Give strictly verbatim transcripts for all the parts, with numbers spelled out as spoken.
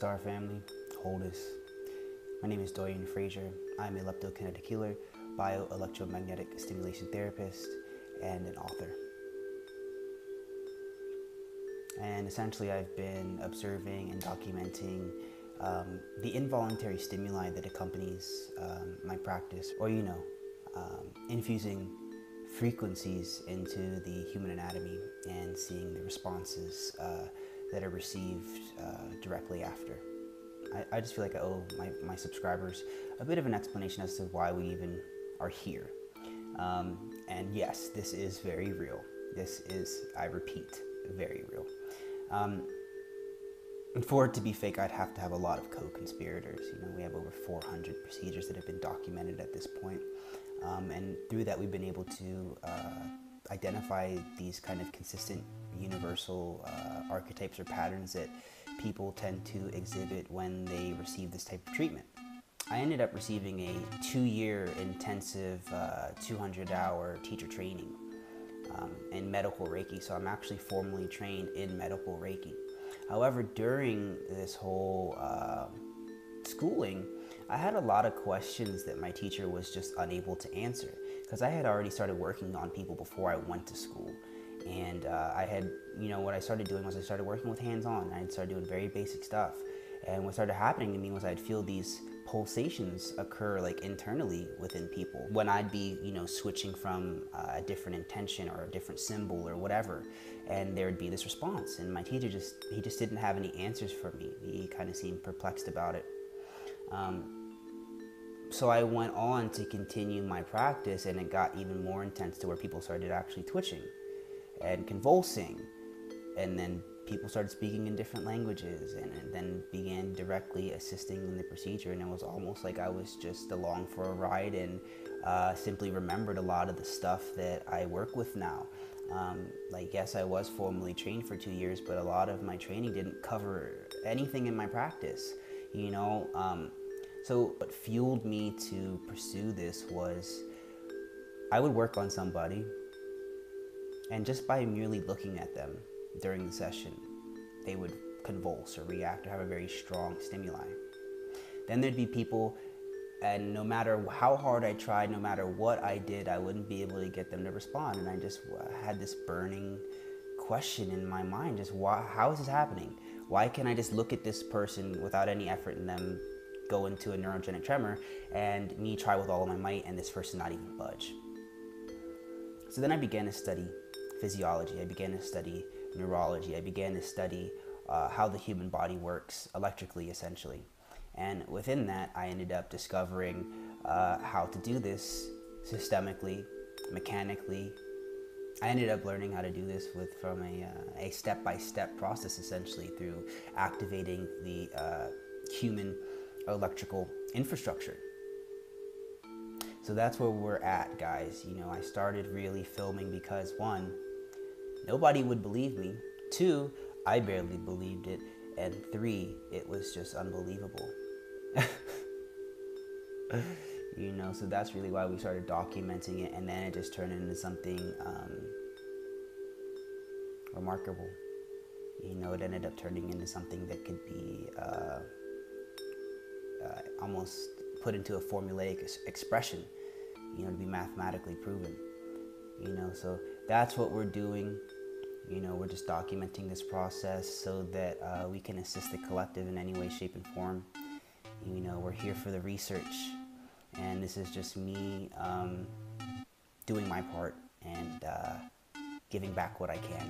Star family, hold us. My name is D'Oyen Frazier. I'm a leptokinetic healer, bio electromagnetic stimulation therapist, and an author. And essentially, I've been observing and documenting um, the involuntary stimuli that accompanies um, my practice, or you know, um, infusing frequencies into the human anatomy and seeing the responses uh, that are received uh, directly after. I, I just feel like I owe my, my subscribers a bit of an explanation as to why we even are here. Um, and yes, this is very real. This is, I repeat, very real. Um, and for it to be fake, I'd have to have a lot of co-conspirators. You know, we have over four hundred procedures that have been documented at this point. Um, and through that, we've been able to uh, identify these kind of consistent universal uh, archetypes or patterns that people tend to exhibit when they receive this type of treatment. I ended up receiving a two-year intensive two hundred hour uh, teacher training um, in medical Reiki, so I'm actually formally trained in medical Reiki. However, during this whole uh, schooling, I had a lot of questions that my teacher was just unable to answer because I had already started working on people before I went to school. And uh, I had, you know, what I started doing was I started working with hands-on. I started doing very basic stuff. And what started happening to me was I'd feel these pulsations occur like internally within people when I'd be, you know, switching from uh, a different intention or a different symbol or whatever, and there'd be this response. And my teacher just, he just didn't have any answers for me. He kind of seemed perplexed about it. Um, So I went on to continue my practice, and it got even more intense to where people started actually twitching and convulsing. And then people started speaking in different languages and, and then began directly assisting in the procedure. And it was almost like I was just along for a ride and uh, simply remembered a lot of the stuff that I work with now. Um, like, yes, I was formally trained for two years, but a lot of my training didn't cover anything in my practice, you know? Um, So what fueled me to pursue this was I would work on somebody, and just by merely looking at them during the session, they would convulse or react or have a very strong stimuli. Then there'd be people, and no matter how hard I tried, no matter what I did, I wouldn't be able to get them to respond. And I just had this burning question in my mind, just why, how is this happening? Why can't I just look at this person without any effort in them go into a neurogenic tremor, and me try with all of my might, and this person not even budge? So then I began to study physiology. I began to study neurology. I began to study uh, how the human body works electrically, essentially. And within that, I ended up discovering uh, how to do this systemically, mechanically. I ended up learning how to do this with from a, uh, a step-by-step process, essentially, through activating the uh, human electrical infrastructure. So that's where we're at, guys. You know, I started really filming because, one, nobody would believe me. Two, I barely believed it. And three, it was just unbelievable. You know, so that's really why we started documenting it, and then it just turned into something um, remarkable. You know, it ended up turning into something that could be uh, Uh, almost put into a formulaic ex expression, you know, to be mathematically proven, you know. So that's what we're doing. You know, we're just documenting this process so that uh, we can assist the collective in any way, shape, and form. You know, we're here for the research, and this is just me um, doing my part and uh, giving back what I can.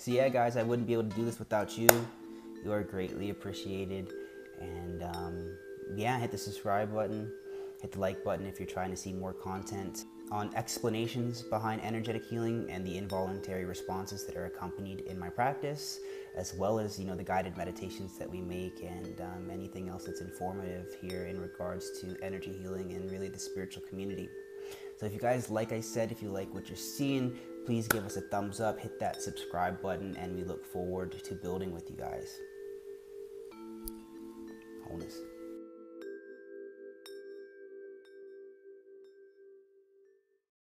So yeah, guys, I wouldn't be able to do this without you. You are greatly appreciated. And um, yeah, hit the subscribe button, hit the like button if you're trying to see more content on explanations behind energetic healing and the involuntary responses that are accompanied in my practice, as well as, you know, the guided meditations that we make and um, anything else that's informative here in regards to energy healing and really the spiritual community. So if you guys, like I said, if you like what you're seeing, please give us a thumbs up, hit that subscribe button, and we look forward to building with you guys. Owners.